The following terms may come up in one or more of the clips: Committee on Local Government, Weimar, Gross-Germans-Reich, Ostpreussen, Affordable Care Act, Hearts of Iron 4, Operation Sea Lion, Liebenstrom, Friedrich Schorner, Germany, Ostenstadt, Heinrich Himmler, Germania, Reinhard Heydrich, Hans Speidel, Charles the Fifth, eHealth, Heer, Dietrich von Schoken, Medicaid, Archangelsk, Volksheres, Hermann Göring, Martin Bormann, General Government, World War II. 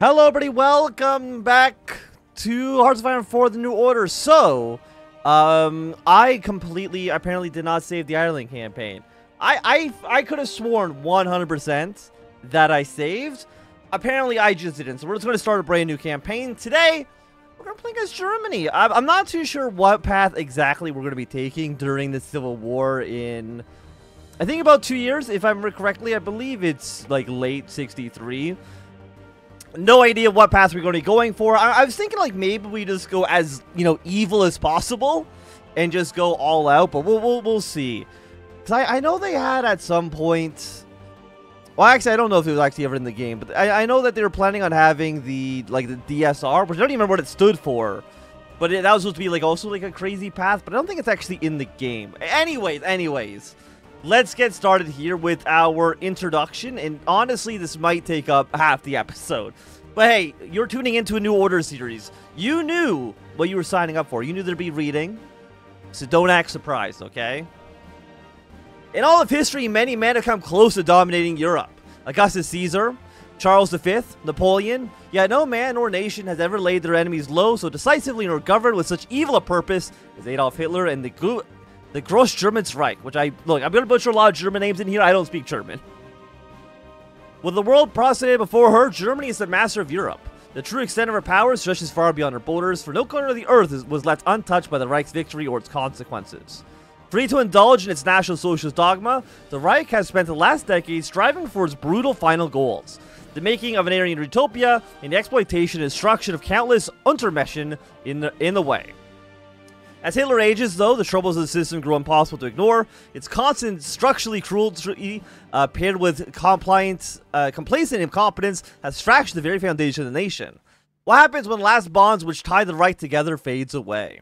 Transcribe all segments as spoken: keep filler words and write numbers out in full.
Hello everybody, welcome back to Hearts of Iron four, The New Order. So, um, I completely, apparently did not save the Ireland campaign. I, I, I could have sworn one hundred percent that I saved. Apparently I just didn't, so we're just going to start a brand new campaign. Today, we're going to play against Germany. I'm, I'm not too sure what path exactly we're going to be taking during the Civil War in, I think about two years, if I remember correctly. I believe it's like late sixty-three. No idea what path we're going to be going for. I, I was thinking like maybe we just go as, you know, evil as possible and just go all out, but we'll, we'll, we'll see. Because I, I know they had at some point... Well, actually, I don't know if it was actually ever in the game, but I, I know that they were planning on having the, like, the D S R, which I don't even remember what it stood for. But it, that was supposed to be, like, also, like, a crazy path, but I don't think it's actually in the game. Anyways, anyways... Let's get started here with our introduction, and honestly, this might take up half the episode. But hey, you're tuning into a New Order series. You knew what you were signing up for. You knew there'd be reading, so don't act surprised, okay? In all of history, many men have come close to dominating Europe. Augustus Caesar, Charles the Fifth, Napoleon, yet no man or nation has ever laid their enemies low so decisively nor governed with such evil a purpose as Adolf Hitler and the Gu- The Gross-Germans-Reich, which I... Look, I'm going to butcher a lot of German names in here. I don't speak German. With the world prostrated before her, Germany is the master of Europe. The true extent of her power stretches far beyond her borders, for no corner of the earth is, was left untouched by the Reich's victory or its consequences. Free to indulge in its National Socialist dogma, the Reich has spent the last decade striving for its brutal final goals. The making of an Aryan utopia and the exploitation and destruction of countless Untermenschen in the, in the way. As Hitler ages, though, the troubles of the system grow impossible to ignore. Its constant structurally cruelty, uh, paired with compliant, uh, complacent incompetence, has fractured the very foundation of the nation. What happens when the last bonds which tie the Reich together fades away?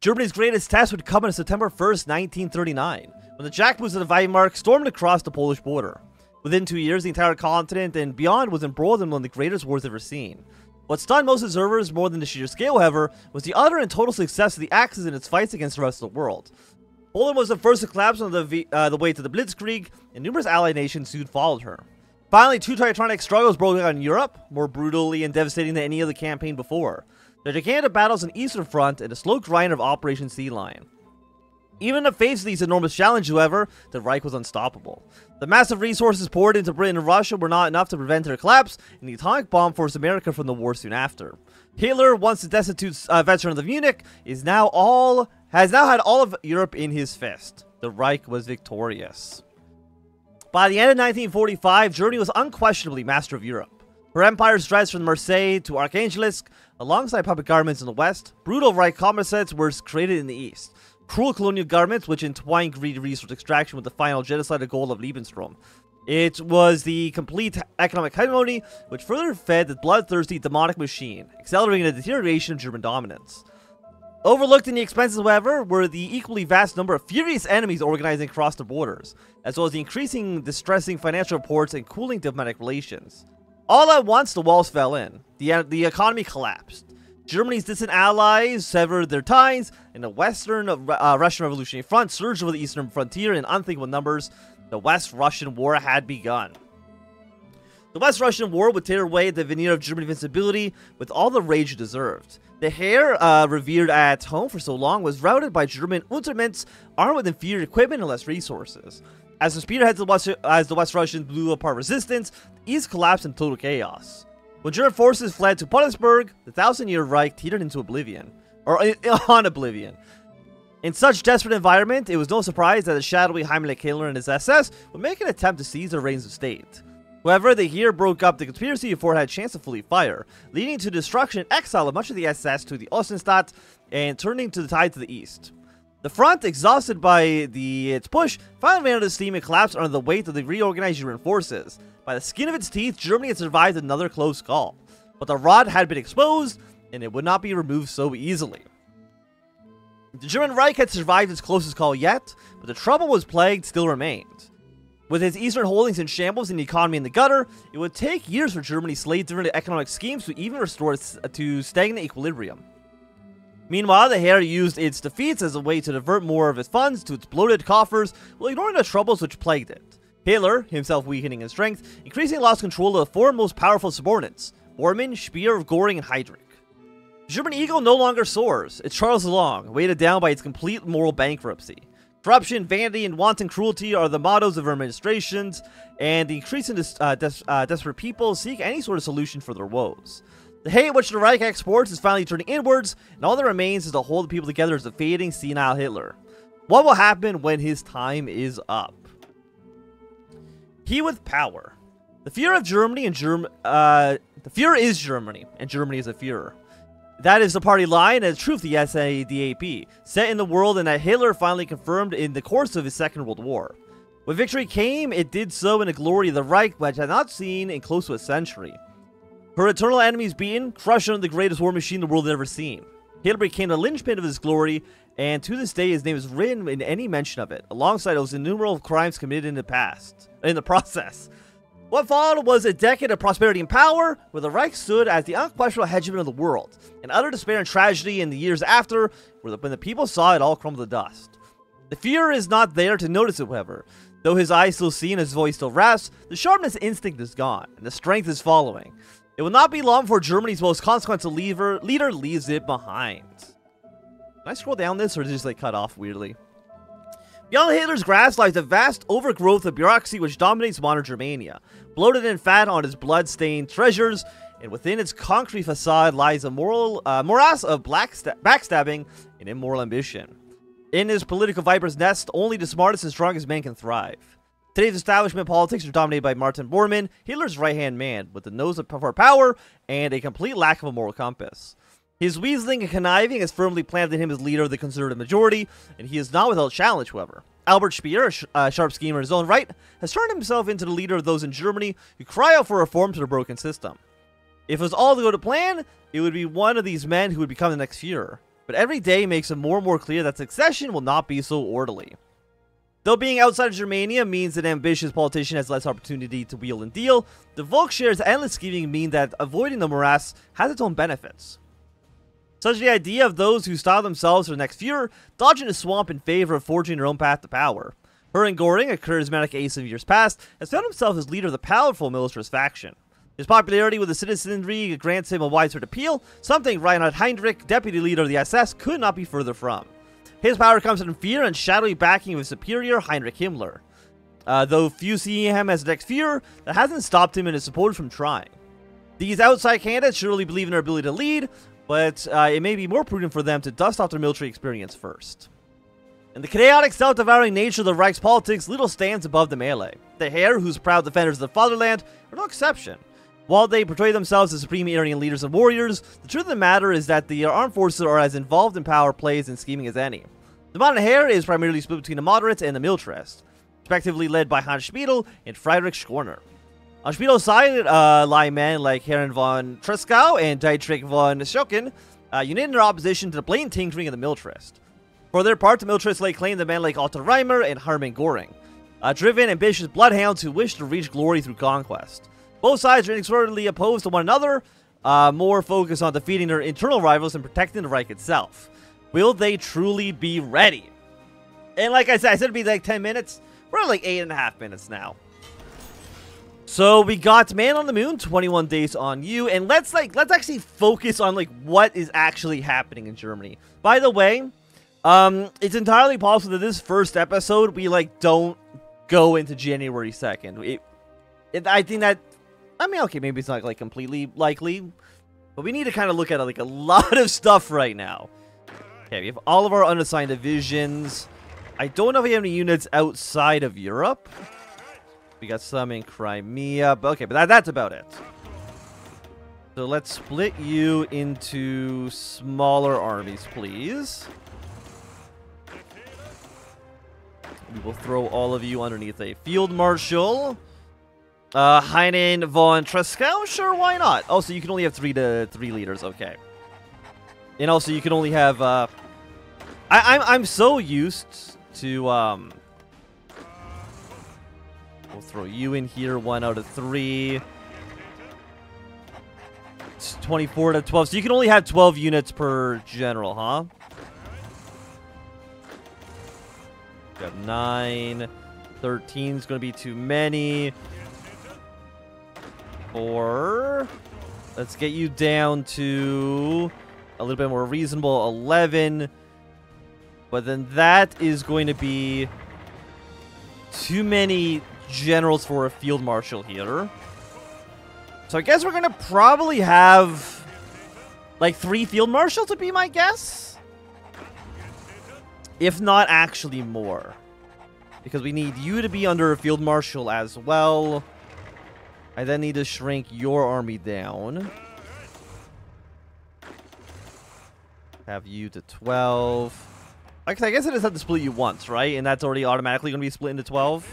Germany's greatest test would come on September first, nineteen thirty-nine, when the Jackboots of the Weimar stormed across the Polish border. Within two years, the entire continent and beyond was embroiled in one of the greatest wars ever seen. What stunned most observers more than the sheer scale, however, was the utter and total success of the Axis in its fights against the rest of the world. Poland was the first to collapse on the, v uh, the way to the Blitzkrieg, and numerous allied nations soon followed her. Finally, two titanic struggles broke out in Europe, more brutally and devastating than any other campaign before. The gigantic battles on the Eastern Front and the slow grind of Operation Sea Lion. Even in the face of these enormous challenges, however, the Reich was unstoppable. The massive resources poured into Britain and Russia were not enough to prevent their collapse, and the atomic bomb forced America from the war soon after. Hitler, once a destitute uh, veteran of Munich, is now all has now had all of Europe in his fist. The Reich was victorious. By the end of nineteen forty-five, Germany was unquestionably master of Europe. Her empire stretched from Marseille to Archangelsk, alongside puppet governments in the west. Brutal Reich commissariats were created in the east. Cruel colonial governments which entwined greedy resource extraction with the final genocidal goal of Liebenstrom. It was the complete economic hegemony which further fed the bloodthirsty demonic machine, accelerating the deterioration of German dominance. Overlooked in the expenses, however, were the equally vast number of furious enemies organizing across the borders, as well as the increasing distressing financial reports and cooling diplomatic relations. All at once, the walls fell in. The, the economy collapsed. Germany's distant allies severed their ties, and the Western uh, Russian Revolutionary Front surged over the eastern frontier in unthinkable numbers. The West Russian War had begun. The West Russian War would tear away the veneer of German invincibility with all the rage it deserved. The heir, uh, revered at home for so long, was routed by German Untermensch armed with inferior equipment and less resources. As the spearheads of the West, as the West Russians blew apart resistance, the East collapsed in total chaos. When German forces fled to Poniesburg, the thousand-year Reich teetered into oblivion, or on oblivion. In such desperate environment, it was no surprise that the shadowy Heimler Killer and his S S would make an attempt to seize the reins of state. However, the year broke up the conspiracy before it had a chance to fully fire, leading to destruction and exile of much of the S S to the Ostenstadt and turning to the tide to the east. The front, exhausted by the, its push, finally ran out of steam and collapsed under the weight of the reorganized German forces. By the skin of its teeth, Germany had survived another close call, but the rod had been exposed, and it would not be removed so easily. The German Reich had survived its closest call yet, but the trouble was plagued still remained. With its eastern holdings in shambles and the economy in the gutter, it would take years for Germany slayed through economic schemes to even restore it to stagnant equilibrium. Meanwhile, the Heer used its defeats as a way to divert more of its funds to its bloated coffers while ignoring the troubles which plagued it. Hitler, himself weakening in strength, increasingly lost control of the four most powerful subordinates, Bormann, Speer, Göring, and Heydrich. The German ego no longer soars, it's Charles along, weighted down by its complete moral bankruptcy. Corruption, vanity, and wanton cruelty are the mottos of administrations, and the increasing uh, des uh, desperate people seek any sort of solution for their woes. The hate which the Reich exports is finally turning inwards, and all that remains is to hold the people together as the fading, senile Hitler. What will happen when his time is up? He with power. The Führer of Germany and Germ uh, the Führer is Germany, and Germany is a Führer. That is the party line, and the truth the S A D A P, set in the world, and that Hitler finally confirmed in the course of his Second World War. When victory came, it did so in the glory of the Reich, which had not seen in close to a century. Her eternal enemies beaten, crushed under the greatest war machine the world had ever seen. Hitler became the linchpin of his glory, and to this day his name is written in any mention of it, alongside those innumerable crimes committed in the past, in the process. What followed was a decade of prosperity and power, where the Reich stood as the unquestionable hegemon of the world, and utter despair and tragedy in the years after, where the, when the people saw it all crumble to dust. The Führer is not there to notice it, however. Though his eyes still see and his voice still raps, the sharpness instinct is gone, and the strength is following. It will not be long before Germany's most consequential leader, leader leaves it behind. Can I scroll down this, or is it just like cut off weirdly? Beyond Hitler's grasp lies the vast overgrowth of bureaucracy which dominates modern Germania, bloated and fat on his blood-stained treasures, and within its concrete facade lies a moral, uh, morass of backstabbing and immoral ambition. In his political viper's nest, only the smartest and strongest men can thrive. Today's establishment politics are dominated by Martin Bormann, Hitler's right-hand man, with a nose for power and a complete lack of a moral compass. His weaseling and conniving has firmly planted him as leader of the conservative majority, and he is not without challenge, however. Albert Speer, a sh uh, sharp schemer in his own right, has turned himself into the leader of those in Germany who cry out for reform to the broken system. If it was all to go to plan, it would be one of these men who would become the next Führer, but every day makes it more and more clear that succession will not be so orderly. Though being outside of Germania means that an ambitious politician has less opportunity to wheel and deal, the Volksheres' endless scheming mean that avoiding the morass has its own benefits. Such as the idea of those who style themselves for the next Führer, dodging a swamp in favor of forging their own path to power. Hermann Göring, a charismatic ace of years past, has found himself as leader of the powerful militarist faction. His popularity with the citizenry grants him a widespread appeal, something Reinhard Heydrich, deputy leader of the S S, could not be further from. His power comes in fear and shadowy backing of his superior, Heinrich Himmler. Uh, though few see him as the next Führer, that hasn't stopped him and his supporters from trying. These outside candidates surely believe in their ability to lead, but uh, it may be more prudent for them to dust off their military experience first. In the chaotic, self-devouring nature of the Reich's politics, little stands above the melee. The Herr, whose proud defenders of the fatherland, are no exception. While they portray themselves as supreme Aryan leaders and warriors, the truth of the matter is that the armed forces are as involved in power plays and scheming as any. The modern Heer is primarily split between the moderates and the militarists, respectively led by Hans Speidel and Friedrich Schorner. On Spiedel's side uh, lie men like Hermann von Tresckow and Dietrich von Schoken, uh, united in their opposition to the blatant tinkering of the militarists. For their part, the militarists lay claim to men like Otto Reimer and Hermann Göring, uh, driven, ambitious bloodhounds who wish to reach glory through conquest. Both sides are inexorably opposed to one another, uh, more focused on defeating their internal rivals and protecting the Reich itself. Will they truly be ready? And like I said, I said it'd be like ten minutes. We're at like eight and a half minutes now. So we got Man on the Moon, twenty-one days on You, and let's like let's actually focus on like what is actually happening in Germany. By the way, um, it's entirely possible that this first episode we like don't go into January second. It, it, I think that. I mean, okay, maybe it's not, like, completely likely, but we need to kind of look at, like, a lot of stuff right now. Okay, we have all of our unassigned divisions. I don't know if we have any units outside of Europe. We got some in Crimea, but okay, but that, that's about it. So let's split you into smaller armies, please. We will throw all of you underneath a field marshal. Uh, Heinen von Tresckow? Sure, why not? Also, you can only have three to three leaders, okay. And also, you can only have, uh... I, I'm, I'm so used to, um... we'll throw you in here, one out of three. It's twenty-four to twelve, so you can only have twelve units per general, huh? You have nine... thirteen is going to be too many. Or let's get you down to a little bit more reasonable eleven. But then that is going to be too many generals for a field marshal here. So I guess we're going to probably have like three field marshals would be my guess. If not actually more. Because we need you to be under a field marshal as well. I then need to shrink your army down. Have you to twelve. I guess I just had to split you once, right? And that's already automatically going to be split into twelve.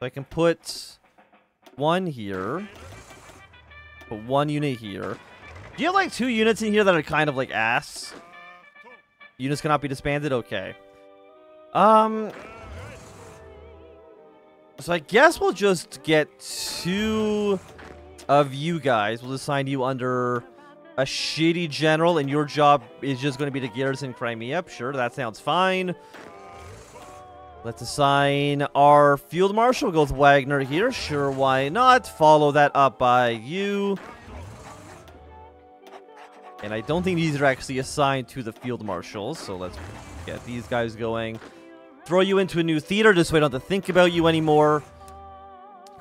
So I can put one here. Put one unit here. Do you have like two units in here that are kind of like ass? Units cannot be disbanded? Okay. Um... So I guess we'll just get two of you guys. We'll assign you under a shitty general, and your job is just going to be to garrison Crimea. Sure, that sounds fine. Let's assign our field marshal. We'll go with Wagner here. Sure, why not? Follow that up by you. And I don't think these are actually assigned to the field marshals, so let's get these guys going. Throw you into a new theater, just so I don't have to think about you anymore.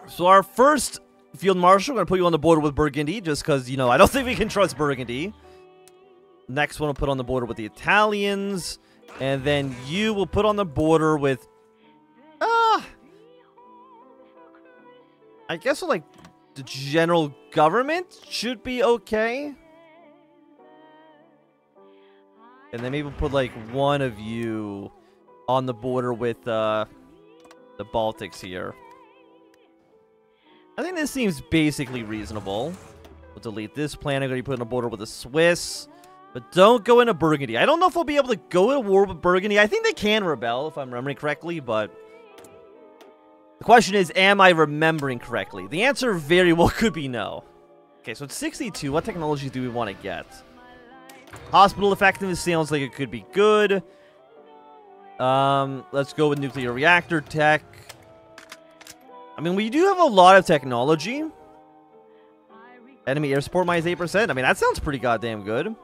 So our first field marshal, we're going to put you on the border with Burgundy, just because, you know, I don't think we can trust Burgundy. Next one we'll put on the border with the Italians. And then you will put on the border with... Ah! Uh, I guess, like, the general government should be okay. And then maybe we'll put, like, one of you on the border with uh, the Baltics here. I think this seems basically reasonable. We'll delete this plan. I'm going to put in a border with the Swiss. But don't go into Burgundy. I don't know if we'll be able to go to war with Burgundy. I think they can rebel, if I'm remembering correctly, but... the question is, am I remembering correctly? The answer very well could be no. Okay, so it's sixty-two. What technologies do we want to get? Hospital effectiveness sounds like it could be good. Um, let's go with nuclear reactor tech. I mean, we do have a lot of technology. Enemy air support minus eight percent. I mean, that sounds pretty goddamn good.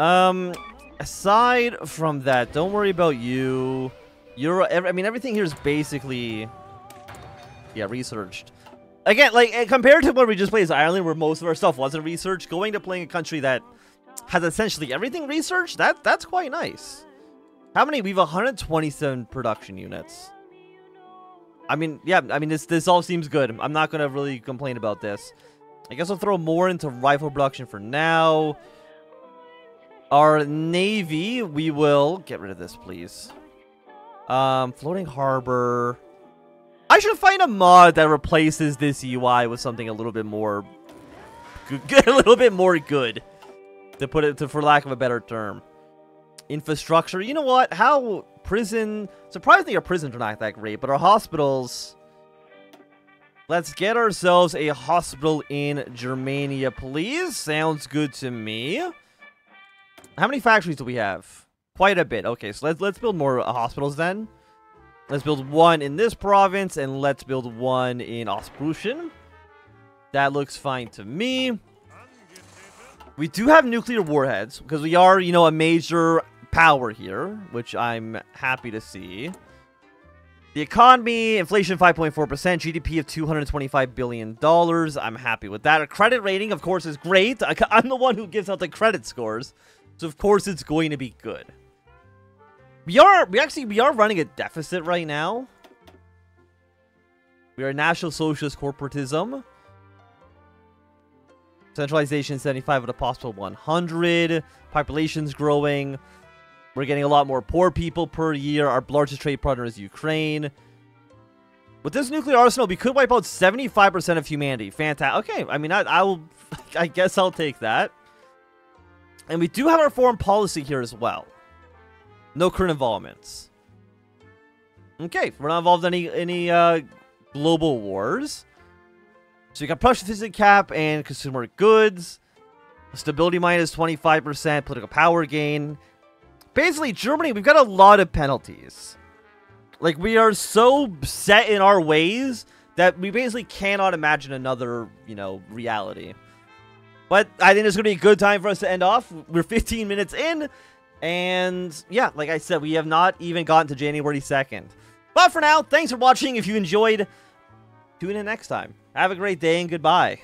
Um, aside from that, don't worry about you. You're, I mean, everything here is basically, yeah, researched. Again, like, compared to what we just played as Ireland, where most of our stuff wasn't researched, going to playing a country that has essentially everything researched, that that's quite nice. How many? We have one hundred twenty-seven production units. I mean, yeah, I mean, this this all seems good. I'm not going to really complain about this. I guess I'll throw more into rifle production for now. Our Navy, we will... get rid of this, please. Um, floating harbor. I should find a mod that replaces this U I with something a little bit more... good, a little bit more good. To put it, to, for lack of a better term. Infrastructure, you know what, how prison, surprisingly our prisons are not that great, but our hospitals, let's get ourselves a hospital in Germania, please. Sounds good to me. How many factories do we have? Quite a bit. Okay, so let's let's build more hospitals then. Let's build one in this province, and let's build one in Ostpreussen. That looks fine to me. We do have nuclear warheads, because we are, you know, a major power here, which I'm happy to see. The economy, inflation five point four percent, G D P of two hundred twenty-five billion dollars. I'm happy with that. Our credit rating, of course, is great. I'm the one who gives out the credit scores, so of course it's going to be good. We are, we actually, we are running a deficit right now. We are National Socialist Corporatism. Centralization seventy-five out of possible one hundred. Population's growing. We're getting a lot more poor people per year. Our largest trade partner is Ukraine. With this nuclear arsenal, we could wipe out seventy-five percent of humanity. Fantastic. Okay, I mean, I, I will. I guess I'll take that. And we do have our foreign policy here as well. No current involvements. Okay, we're not involved in any any uh, global wars. So you got production deficit cap and consumer goods. Stability minus twenty-five percent. Political power gain. basically Germany, we've got a lot of penalties. Like, we are so set in our ways that we basically cannot imagine another, you know, reality. But I think it's going to be a good time for us to end off. We're fifteen minutes in. And yeah, like I said, we have not even gotten to January second. But for now, thanks for watching. If you enjoyed, tune in next time. Have a great day and goodbye.